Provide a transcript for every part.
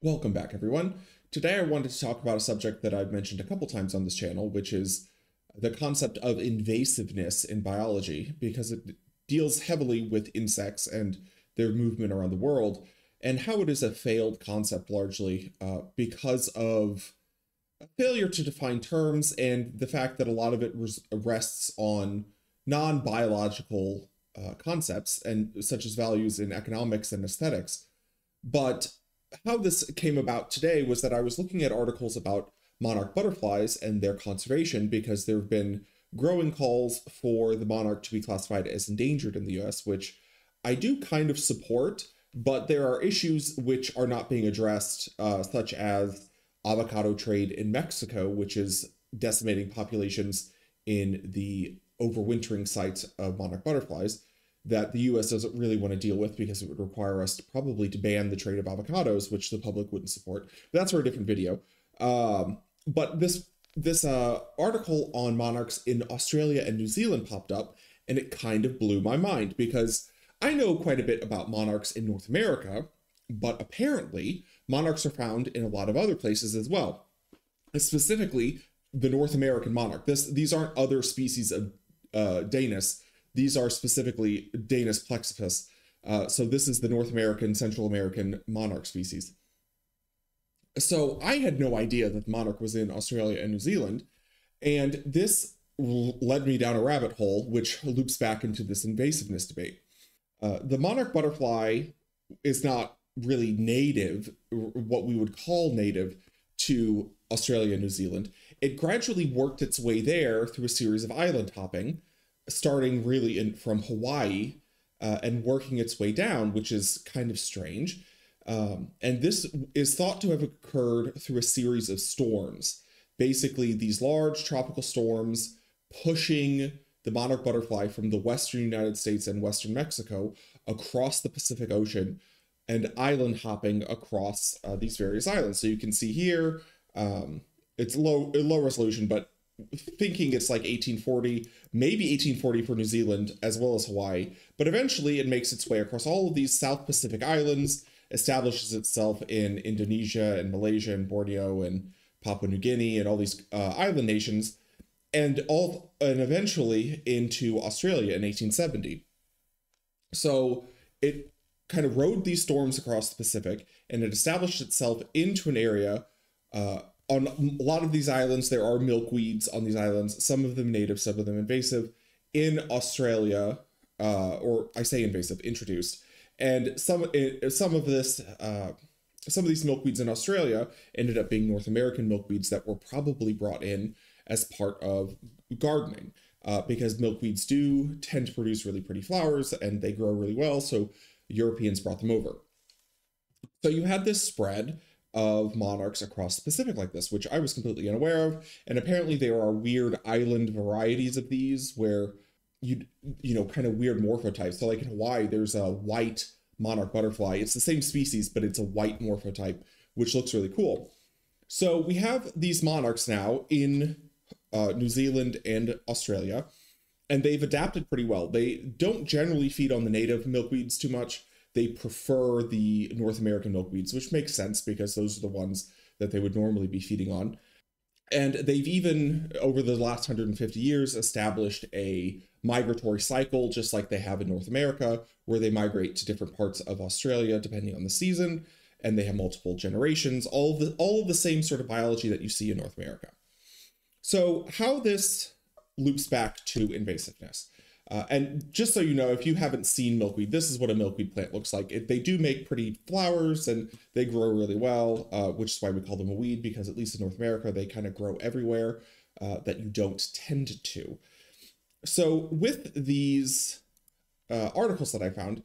Welcome back, everyone. Today I wanted to talk about a subject that I've mentioned a couple times on this channel, which is the concept of invasiveness in biology, because it deals heavily with insects and their movement around the world, and how it is a failed concept largely because of a failure to define terms and the fact that a lot of it rests on non-biological concepts, and such as values in economics and aesthetics. But how this came about today was that I was looking at articles about monarch butterflies and their conservation, because there have been growing calls for the monarch to be classified as endangered in the US, which I do kind of support, but there are issues which are not being addressed, such as avocado trade in Mexico, which is decimating populations in the overwintering sites of monarch butterflies, that the US doesn't really want to deal with because it would require us to probably to ban the trade of avocados, which the public wouldn't support. That's for a different video. But this article on monarchs in Australia and New Zealand popped up, and it kind of blew my mind, because I know quite a bit about monarchs in North America, but apparently monarchs are found in a lot of other places as well. Specifically, the North American monarch. These aren't other species of Danaus. These are specifically Danaus plexippus. So this is the North American, Central American monarch species. So I had no idea that the monarch was in Australia and New Zealand, and this led me down a rabbit hole, which loops back into this invasiveness debate. The monarch butterfly is not really native, what we would call native, to Australia and New Zealand. It gradually worked its way there through a series of island hopping, starting really from Hawaii and working its way down, which is kind of strange. And this is thought to have occurred through a series of storms. Basically, these large tropical storms pushing the monarch butterfly from the western United States and western Mexico across the Pacific Ocean and island hopping across these various islands. So you can see here, it's low resolution, but thinking it's like 1840, maybe 1840 for New Zealand as well as Hawaii, but eventually it makes its way across all of these South Pacific islands, establishes itself in Indonesia and Malaysia and Borneo and Papua New Guinea and all these island nations, and eventually into Australia in 1870. So it kind of rode these storms across the Pacific, and it established itself into an area. On a lot of these islands, there are milkweeds on these islands, some of them native, some of them invasive, in Australia, or I say invasive, introduced. And some of these milkweeds in Australia ended up being North American milkweeds that were probably brought in as part of gardening, because milkweeds do tend to produce really pretty flowers and they grow really well, so Europeans brought them over. So you had this spread of monarchs across the Pacific like this, which I was completely unaware of, and apparently there are weird island varieties of these where you know, kind of weird morphotypes. So like in Hawaii, there's a white monarch butterfly. It's the same species, but it's a white morphotype, which looks really cool. So we have these monarchs now in New Zealand and Australia, and they've adapted pretty well. They don't generally feed on the native milkweeds too much. They prefer the North American milkweeds, which makes sense because those are the ones that they would normally be feeding on. And they've even, over the last 150 years, established a migratory cycle, just like they have in North America, where they migrate to different parts of Australia depending on the season, and they have multiple generations, all of the same sort of biology that you see in North America. So how this loops back to invasiveness. And just so you know, if you haven't seen milkweed, this is what a milkweed plant looks like. They do make pretty flowers and they grow really well, which is why we call them a weed, because at least in North America, they kind of grow everywhere that you don't tend to. So with these articles that I found,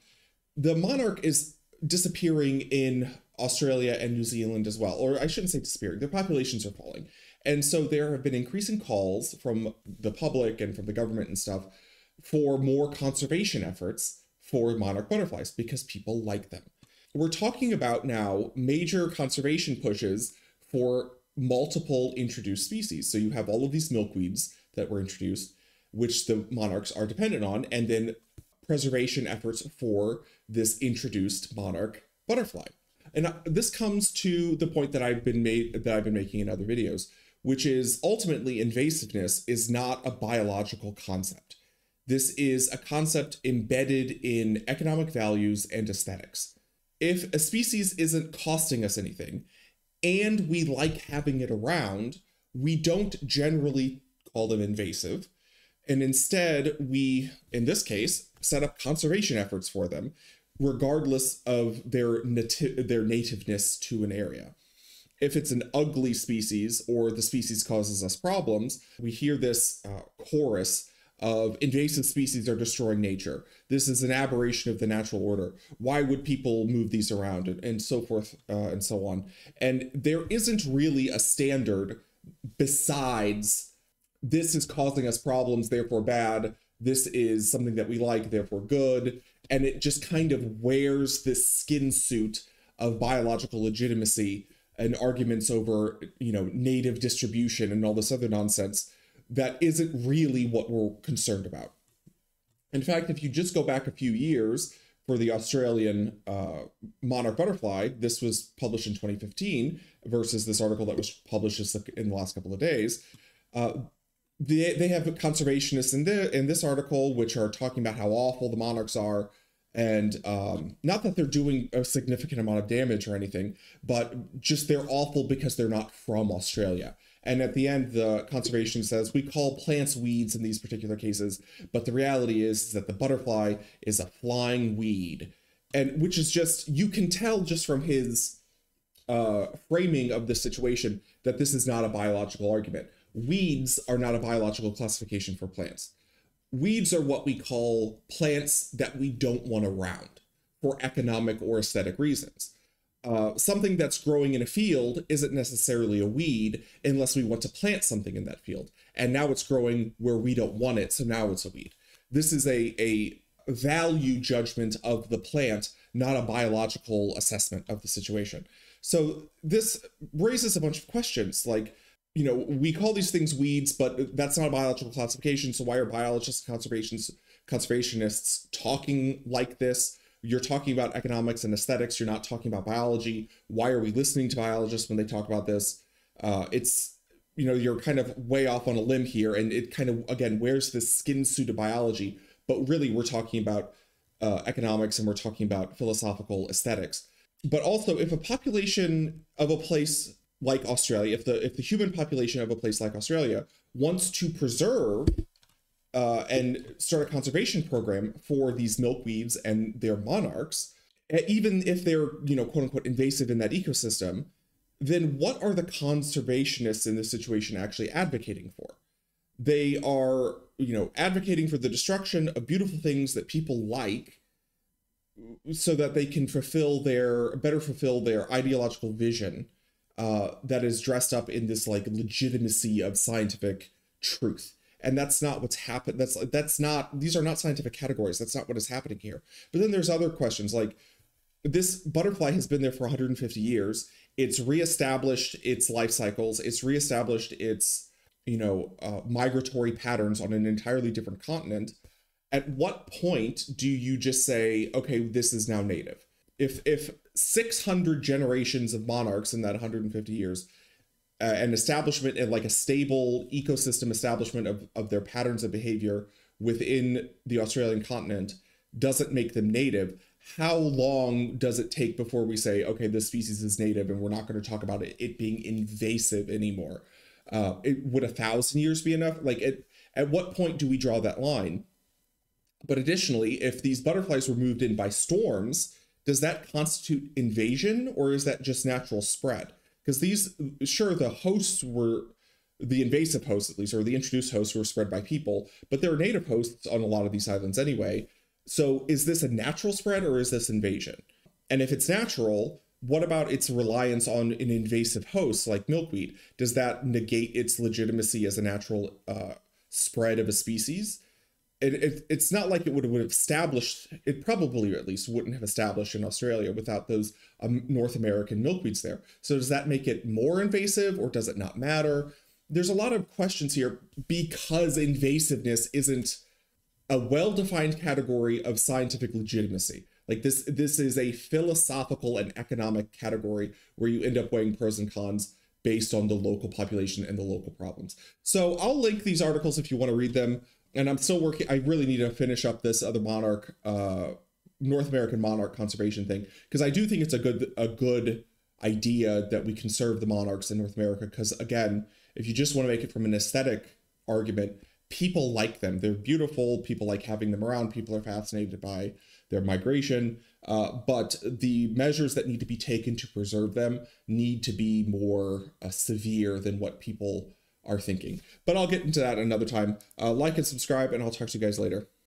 the monarch is disappearing in Australia and New Zealand as well, or I shouldn't say disappearing, their populations are falling. And so there have been increasing calls from the public and from the government and stuff for more conservation efforts for monarch butterflies, because people like them. We're talking about now major conservation pushes for multiple introduced species. So you have all of these milkweeds that were introduced, which the monarchs are dependent on, and then preservation efforts for this introduced monarch butterfly. And this comes to the point that I've been making in other videos, which is ultimately invasiveness is not a biological concept. This is a concept embedded in economic values and aesthetics. If a species isn't costing us anything and we like having it around, we don't generally call them invasive. And instead, we, in this case, set up conservation efforts for them, regardless of their nativeness to an area. If it's an ugly species or the species causes us problems, we hear this chorus of invasive species are destroying nature. This is an aberration of the natural order. Why would people move these around, and so forth and so on. And there isn't really a standard besides this is causing us problems, therefore bad. This is something that we like, therefore good. And it just kind of wears this skin suit of biological legitimacy and arguments over, you know, native distribution and all this other nonsense that isn't really what we're concerned about. In fact, if you just go back a few years for the Australian monarch butterfly, this was published in 2015 versus this article that was published in the last couple of days. They have conservationists in this article, which are talking about how awful the monarchs are, and not that they're doing a significant amount of damage or anything, but just they're awful because they're not from Australia. And at the end, the conservation says, we call plants weeds in these particular cases, but the reality is that the butterfly is a flying weed. And which is just, you can tell just from his framing of the situation that this is not a biological argument. Weeds are not a biological classification for plants. Weeds are what we call plants that we don't want around for economic or aesthetic reasons. Something that's growing in a field isn't necessarily a weed unless we want to plant something in that field. And now it's growing where we don't want it, so now it's a weed. This is a value judgment of the plant, not a biological assessment of the situation. So this raises a bunch of questions like, you know, we call these things weeds, but that's not a biological classification. So why are biologists and conservationists talking like this? You're talking about economics and aesthetics. You're not talking about biology. Why are we listening to biologists when they talk about this? It's, you know, you're kind of way off on a limb here. And it kind of, again, wears this skin suit of biology. But really, we're talking about economics and we're talking about philosophical aesthetics. But also, if a population of a place like Australia, if the human population of a place like Australia wants to preserve and start a conservation program for these milkweeds and their monarchs, even if they're, you know, quote unquote invasive in that ecosystem, then what are the conservationists in this situation actually advocating for? They are, you know, advocating for the destruction of beautiful things that people like so that they can better fulfill their ideological vision that is dressed up in this like legitimacy of scientific truth. And that's not what's happened. That's not, these are not scientific categories. That's not what is happening here. But then there's other questions like this butterfly has been there for 150 years. It's reestablished its life cycles. It's reestablished its, you know, migratory patterns on an entirely different continent. At what point do you just say, okay, this is now native? If 600 generations of monarchs in that 150 years, an establishment and like a stable ecosystem establishment of their patterns of behavior within the Australian continent doesn't make them native, how long does it take before we say, okay, this species is native and we're not going to talk about it being invasive anymore? Would 1,000 years be enough? Like at what point do we draw that line? But additionally, if these butterflies were moved in by storms, does that constitute invasion or is that just natural spread? Because these, sure, the hosts were, the invasive hosts at least, or the introduced hosts were spread by people, but there are native hosts on a lot of these islands anyway. So is this a natural spread or is this invasion? And if it's natural, what about its reliance on an invasive host like milkweed? Does that negate its legitimacy as a natural spread of a species? It's not like it would have established, it probably at least wouldn't have established in Australia without those North American milkweeds there. So does that make it more invasive or does it not matter? There's a lot of questions here because invasiveness isn't a well-defined category of scientific legitimacy. Like this is a philosophical and economic category where you end up weighing pros and cons based on the local population and the local problems. So I'll link these articles if you want to read them. And I'm still working. I really need to finish up this other monarch, North American monarch conservation thing, because I do think it's a good idea that we conserve the monarchs in North America. Because again, if you just want to make it from an aesthetic argument, people like them. They're beautiful. People like having them around. People are fascinated by their migration. But the measures that need to be taken to preserve them need to be more severe than what people are thinking. But I'll get into that another time. Like and subscribe, and I'll talk to you guys later.